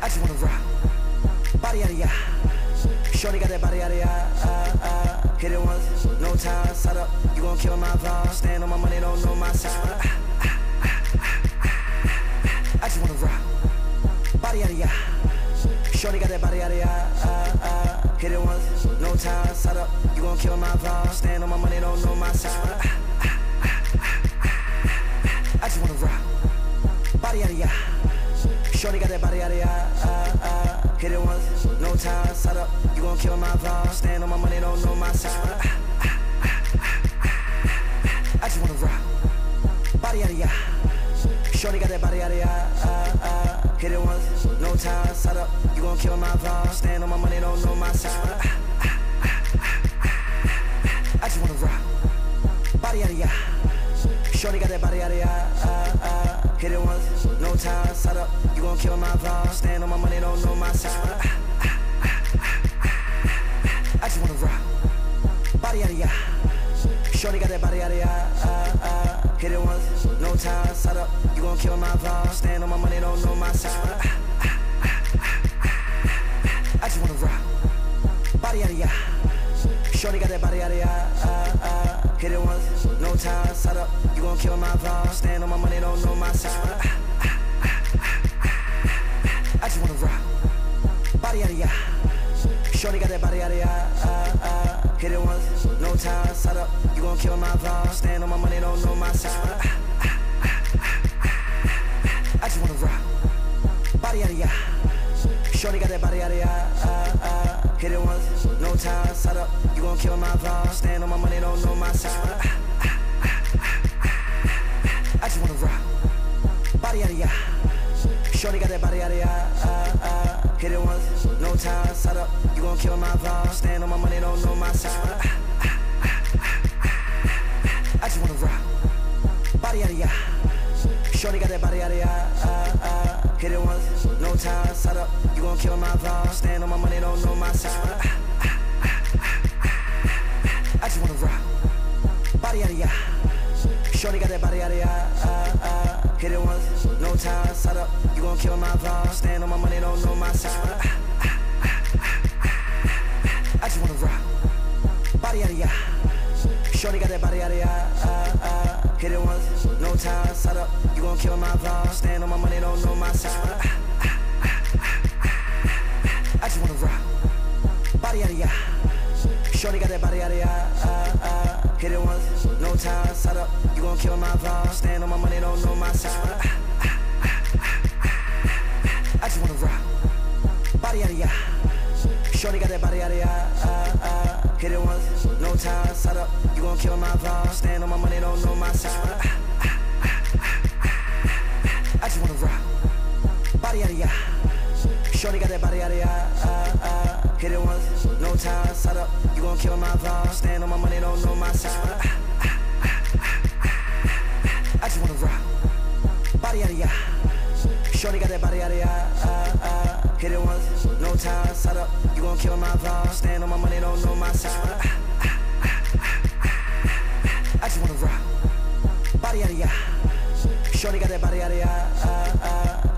I just wanna rock. Body out of ya. Shorty got that body out of ya. Hit it once, no time, side up, you gon' kill my vibe. Stand on my money, don't know my side. I just wanna rock. Body out of ya. Shorty got that body out of ya. Hit it once, no time, side up, you gon' kill my vibe. Stand on my money, don't know my side. I just wanna rock. Body out of ya. Shorty got that body out of ya. Hit it once, no time, side up, you gon' kill my vibe. Stand on my money, don't know my side. I just wanna rock. Body out of ya. Shorty got that body out of ya. Hit it once, no time, side up, you gon' kill my vibe. Stand on my money, don't know my side. I just wanna rock. Body out of ya. Shorty got that body out of ya. Hit it once, no time, side up, you gon' kill my vibe. Stand on my money, don't know my side. I just wanna rock. Body out of ya. Shorty got that body out of ya. Hit it once, no time, side up, you gon' kill my vibe. Stand on my money, don't know my side. I just wanna rock. Body out of ya. Shorty got that body out of ya. Hit it once, no time, side up, you gon' kill my vibe. Stand on my money, don't know my side. I just wanna rock. Body out of ya. Shorty got that body out of ya. Hit it once, no time, side up, you gon' kill my vibe. Stand on my money, don't know my side. I just wanna rock. Body out of ya. Shorty got that body out of ya. Hit it once, no time, side up, you gon' kill my vibe. Stand on my money, don't know my side. I just wanna rock. Body out of ya. Shorty got that body out of ya. Hit it once, no time, side up, you gon' kill my vibe. Stand on my money, don't know my side. I just wanna rock. Body out of ya. Shorty got that body out of ya. Hit it once, no time, side up, you gon' kill my vibe. Stand on my money, don't know my side. I just wanna rock. Body out of ya. Shorty got that body out of ya. Hit it once, no time, side up, you gon' kill my vibe. Stand on my money, don't know my side. I just wanna rock. Body out of ya. Shorty got that body out of ya. Hit it once, no time, side up, you gon' kill my vibe. Stand on my money, don't know my side. I just wanna rock. Body out of ya. Shorty got that body out of ya. Hit it once, no time, side up, you gon' kill my vibe. Stand on my money, don't know my side. I just wanna rock. Body out of ya. Shorty got that body out of ya. Hit it once, no time, side up, you gon' kill my vibe. Stand on my money, don't know my side. I just wanna rock. Body out of ya. Shorty got that body out of ya. Hit it once, no time, side up, you gon' kill my vibe. Stand on my money, don't know my side. I just wanna rock. Body out of ya. Shorty got that body out of ya.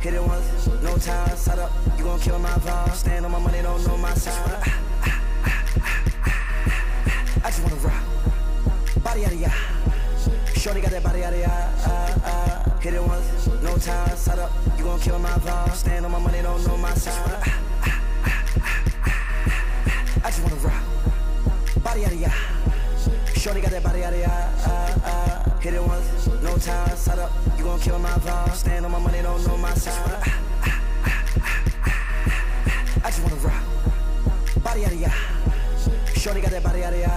Hit it once, no time, side up, you gon' kill my vibe. Stand on my money, don't know my side. I just wanna rock. Body out of ya. Shorty got that body out of ya. Hit it once, no time, side up, you gon' kill my vibe. Stand on my money, don't know my side. I just wanna rock. Body out of ya. Shorty got that body out of ya. Hit it once, no tired. Shut up, you gon' kill my vibe. Stand on my money, don't know my side. I just wanna rock. Body out of ya. Shorty got that body out of ya. Hit it once, no time. Shut up, you gon' kill my vibe. Stand on my money, don't know my side. I just wanna rock. Body out of ya. Shorty got that body out of ya.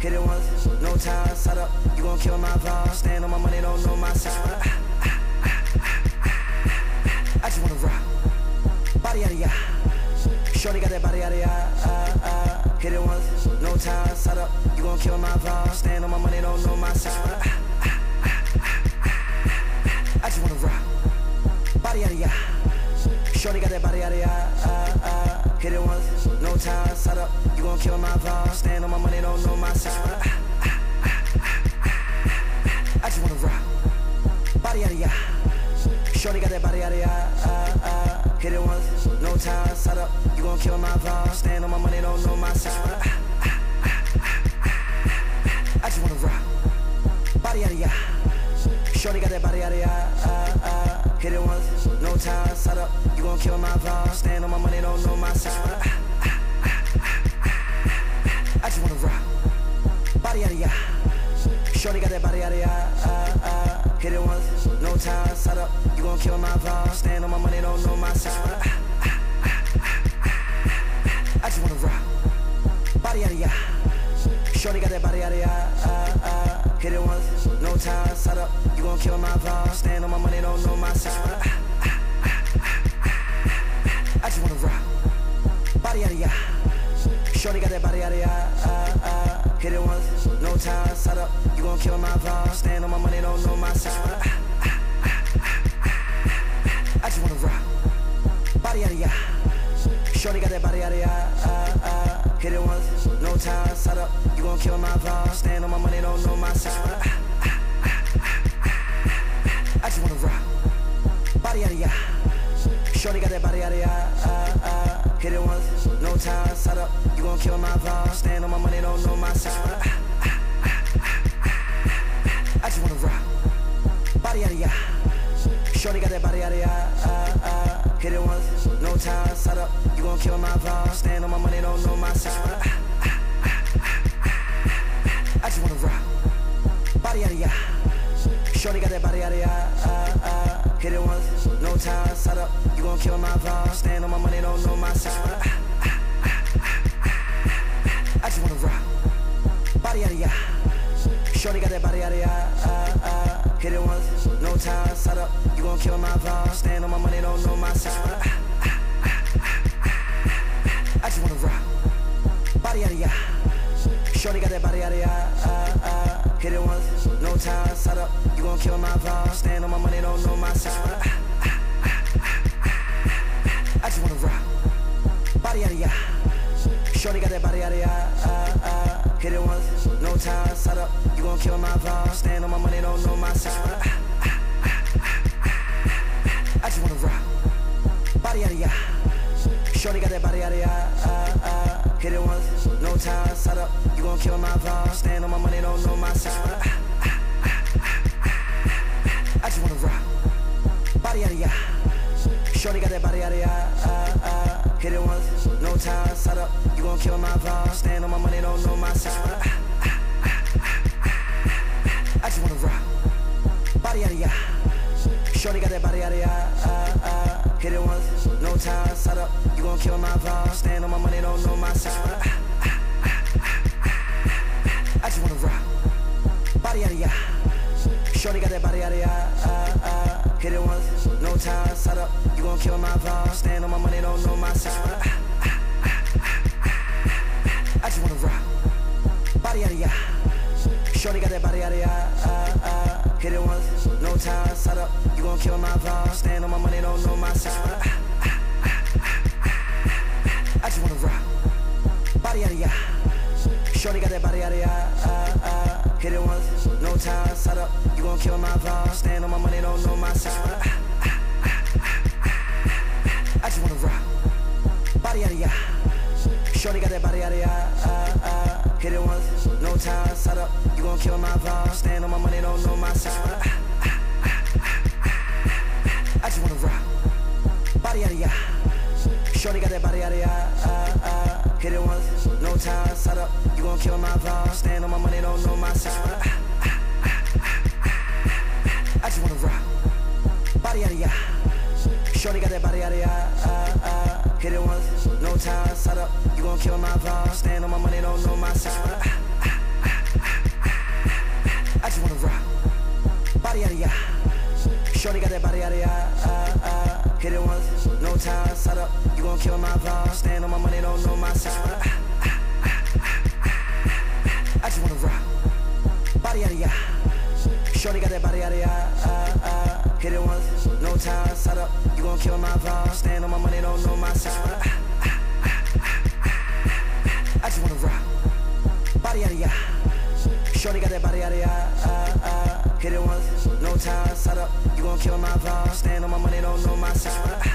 Hit it once, no time. Shut up, you gon' kill my vibe. Stand on my money, don't know my side. I just wanna rock. Body out of ya. Shorty got that body out of ya. Hit it once, no time. Shut up, you gon' kill my vibe. Stand on my money, don't know my side. I just wanna rock. Body out of ya. Shorty got that body out of ya. Hit it once, no time. Shut up, you gon' kill my vibe. Stand on my money, don't know my side. I just wanna rock. Body out of ya. Shorty got that body out of ya. Hit it once, no time. Shut up, you gon' kill my vibe. Stand on my money, don't know my side. I just wanna rock. Body out of ya. Shorty got that body out of ya. Hit it once, no time. Shut up, you gon' kill my vibe. Stand on my money, don't know my side. I just wanna rock. Body out of ya. Shorty got that body out of ya. Hit it once, no time. Shut up, you gon' kill my vibe. Stand on my money, don't know my side. I just wanna rock. Body out of ya. Shorty got that body out of ya. Hit it once, no time. Shut up, you gon' kill my vibe. Stand on my money, don't know my side. I just wanna rock. Body out of ya. Shorty got that body out of ya. Hit it once, no time. Shut up, you gon' kill my vibe. Stand on my money, don't know my side. I just wanna rock. Body out of ya. Shorty got that body out of ya. Hit it once, no time. Shut up, you gon' kill my vibe. Stand on my money, don't know my side. I just wanna rock. Body out of ya. Shorty got that body out of ya. Hit it once, no time. Shut up, you gon' kill my vibe. Stand on my money, don't know my side. I just wanna rock. Body out of ya. Shorty got that body out of ya. Hit it once, no time. Shut up, you gon' kill my vibe. Stand on my money, don't know my side. I just wanna rock. Body out of ya. Shorty got that body out of ya. Hit it once, no time. Shut up, you gon' kill my vibe. Stand on my money, don't know my side. I just wanna rock. Body out of ya. Shorty got that body out of ya. Hit it once, no time. Shut up, you gon' kill my vibe. Stand on my money, don't know my side. I just wanna rock. Body out of ya. Shorty got that body out of ya. Hit it once, no time. Shut up, you gon' kill my vibe. Stand on my money, don't know my side. I just wanna rock. Body out of ya. Shorty got that body out of ya. Hit it once, no time. Shut up, you gon' kill my vibe. Stand on my money, don't know my side. I just wanna rock. Body out of ya. Shorty got that body out of ya. Hit it once, no time. Shut up, you gon' kill my vibe. Stand on my money, don't know my side. I just wanna rock. Body out of ya. Shorty got that body out of ya. Hit it once, no time. Shut up, you gon' kill my vibe. Stand on my money, don't know my side. I just wanna rock. Body out of ya. Shorty got that body out of ya. Hit it once, no time. Shut up, you gon' kill my vibe. Stand on my money, don't know my side. I just wanna rock. Body out of ya. Shorty got that body out of ya. Hit it once, no time. Shut up, you gon' kill my vibe. Stand on my money, don't know my side. I just wanna rock. Body out of ya. Shorty got that body out of ya. Hit it once, no time. Shut up, you gon' kill my vibe. Stand on my money, don't know my side. I just wanna rock. Body out of ya. Shorty got that body out of ya. Hit it once, no time. Shut up, you gon' kill my vibe. Stand on my money, don't know my side. I just wanna rock. Body out of ya. Shorty got that body out of ya. Hit it once, no time. Shut up, you gon' kill my vibe. Stand on my money, don't know my side. body out of ya. Shorty got that body out of ya. Hit it once, no time. Side up, you gon' kill my vibe. Stand on my money, don't know my side. I just wanna rock. Body out of ya. Shorty got that body out of ya. Hit it once, no time. Side up, you gon' kill my vibe. Stand on my money, don't know my side. I just wanna rock. Body out of ya. Shorty got that body out of ya. Hit it once, no time. Side up, you gon' kill my vibe. Stand on my money, don't know my side. I just wanna rock. Body out of ya. Shorty got that body out of ya. Hit it once, no time. Side up, you gon' kill my vibe. Stand on my money, don't know my side. I just wanna rock. Body out of ya. Shorty got that body out of ya. Hit it once, no time. Side up, you gon' kill my vibe. Stand on my money, don't know my side.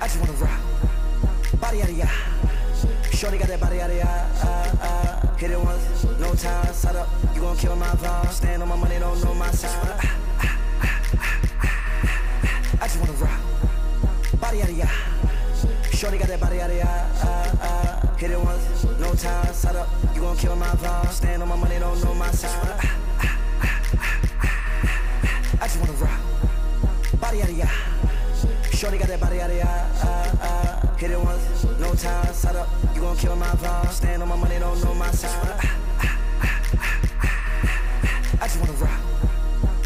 I just wanna rock. Body out of ya. Shorty got that body out of ya. Hit it once, no time. Side up, you gon' kill my vibe. Stand on my money, don't know my side. I just wanna rock. Body out of ya. Shorty got that body out of ya. Hit it once, no time. Side up, you gon' kill my vibe. Stand on my money, don't know my side. I just wanna rock. Body out of ya. Shorty got that body out of ya. Hit it once, no time. Side up, you gon' kill my vibe. Stand on my money, don't know my side. I just wanna rock.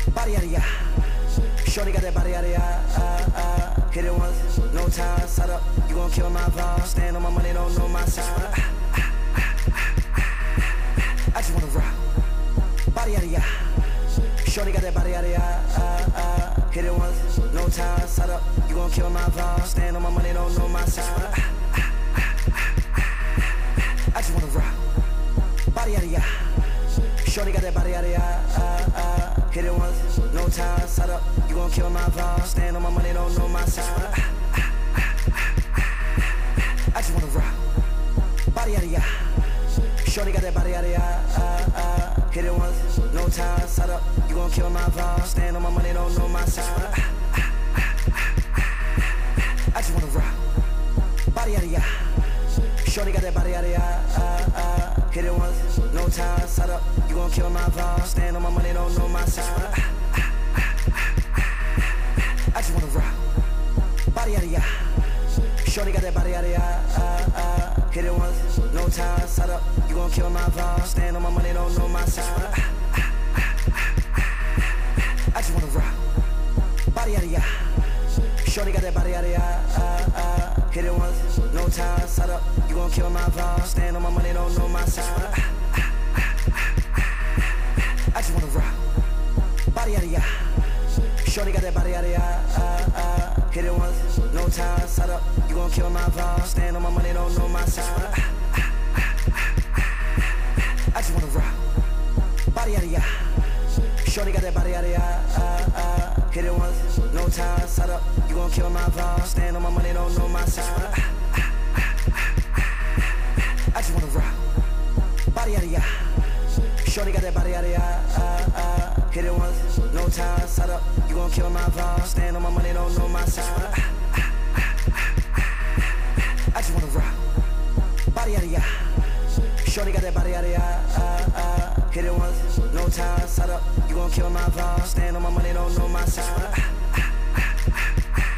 Body out of ya. Shorty got that body out of ya. Hit it once, no time. Side up, you gon' kill my vibe. Stand on my money, don't know my side. I just wanna rock. Body out of ya. Shorty got that body out of ya. Hit it once, no time. Side up, you gon' kill my vibe. Stand on my money, don't know my side. I just wanna rock. Body out of ya. Shorty got that body out of ya. Hit it once, no time. Side up, you gon' kill my vibe. Stand on my money, don't know my side. I just wanna rock. Body out of ya. Shorty got that body out of ya. Hit it once, no time. Side up, you gon' kill my vibe. Stand on my money, don't know my side. I just wanna rock. Body out of ya. Shorty got that body out of ya. Hit it once, no time. Side up, you gon' kill my vibe. Stand on my money, don't know my side. I just wanna rock. Body out of ya. Shorty got that body out of ya. Hit it once, no time. Side up, you gon' kill my vibe. Stand on my money, don't know my side. I just wanna rock. Body out of ya. Shorty got that body out of ya. Hit it once, no time. Side up, you gon' kill my vibe. Stand on my money, don't know my side. I just wanna rock. Body out of ya. Shorty got that body out of ya. Hit it once, no time. Side up, you gon' kill my vibe. Stand on my money, don't know my side. I just wanna rock. Body out of ya. Shorty got that body out of ya. Hit it once, no time. Side up, you gon' kill my vibe. Stand on my money, don't know my side.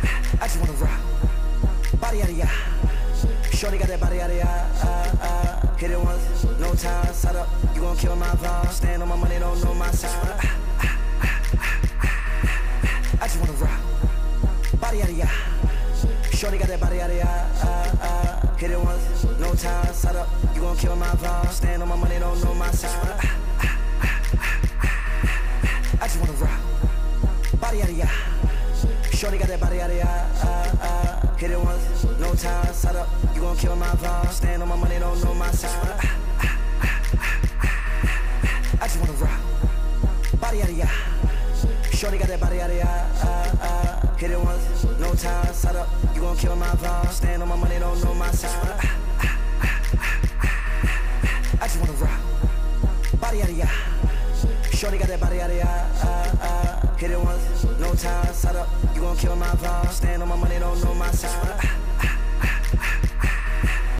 I just wanna rock. Body out of ya. Shorty got that body out of ya. Hit it once, no time. Side up, you gon' kill my vibe. Stand on my money, don't know my side. I just wanna rock. Body out of ya. Shorty got that body out of ya. Hit it once, no time. Side up, you gon' kill my vibe. Stand on my money, don't know my side. I just wanna rock. Body out of ya. Shorty got that body out of ya. Hit it once, no time. Side up, you gon' kill my vibe. Stand on my money, don't know my side. I just wanna rock. Body out of ya. Shorty got that body out of ya. Hit it once, no time. Side up, you gon' kill my vibe. Stand on my money, don't know my side. I just wanna rock. Body out of ya. Shorty got that body out of ya. Hit it once, no time. Side up, you gon' kill my vibe. Stand on my money, don't know my side. I just wanna rock. Body out of ya. Shorty got that body out of ya. Hit it once, no time. Side up, you gon' kill my vibe. Stand on my money, don't know my side. I just wanna rock. Body out of ya. Shorty got that body out of ya. Hit it once, no time. Side up. kill my vibe. Stand on my money, don't know my side.